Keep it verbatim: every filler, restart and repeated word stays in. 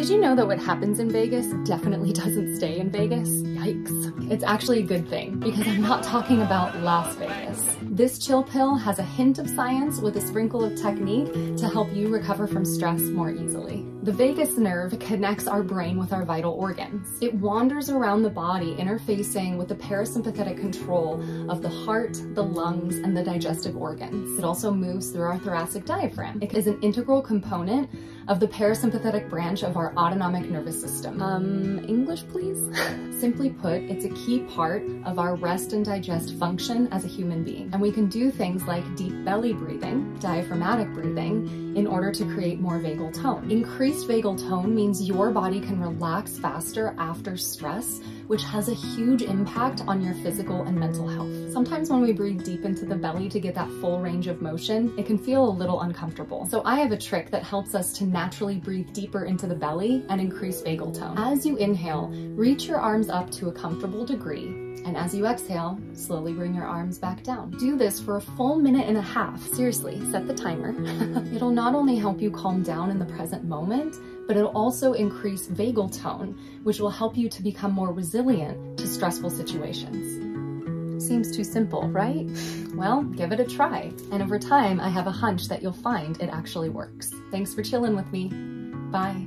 Did you know that what happens in Vegas definitely doesn't stay in Vegas? Yikes. It's actually a good thing, because I'm not talking about Las Vegas. This chill pill has a hint of science with a sprinkle of technique to help you recover from stress more easily. The vagus nerve connects our brain with our vital organs. It wanders around the body, interfacing with the parasympathetic control of the heart, the lungs, and the digestive organs. It also moves through our thoracic diaphragm. It is an integral component of the parasympathetic branch of our autonomic nervous system. Um, English, please? Simply put, it's a key part of our rest and digest function as a human being. And we can do things like deep belly breathing, diaphragmatic breathing, in order to create more vagal tone. Increase Increased vagal tone means your body can relax faster after stress, which has a huge impact on your physical and mental health. Sometimes when we breathe deep into the belly to get that full range of motion, it can feel a little uncomfortable. So I have a trick that helps us to naturally breathe deeper into the belly and increase vagal tone. As you inhale, reach your arms up to a comfortable degree. And as you exhale, slowly bring your arms back down. Do this for a full minute and a half. Seriously, set the timer. It'll not only help you calm down in the present moment, but it'll also increase vagal tone, which will help you to become more resilient to stressful situations. Seems too simple, right? Well, give it a try. And over time, I have a hunch that you'll find it actually works. Thanks for chilling with me. Bye.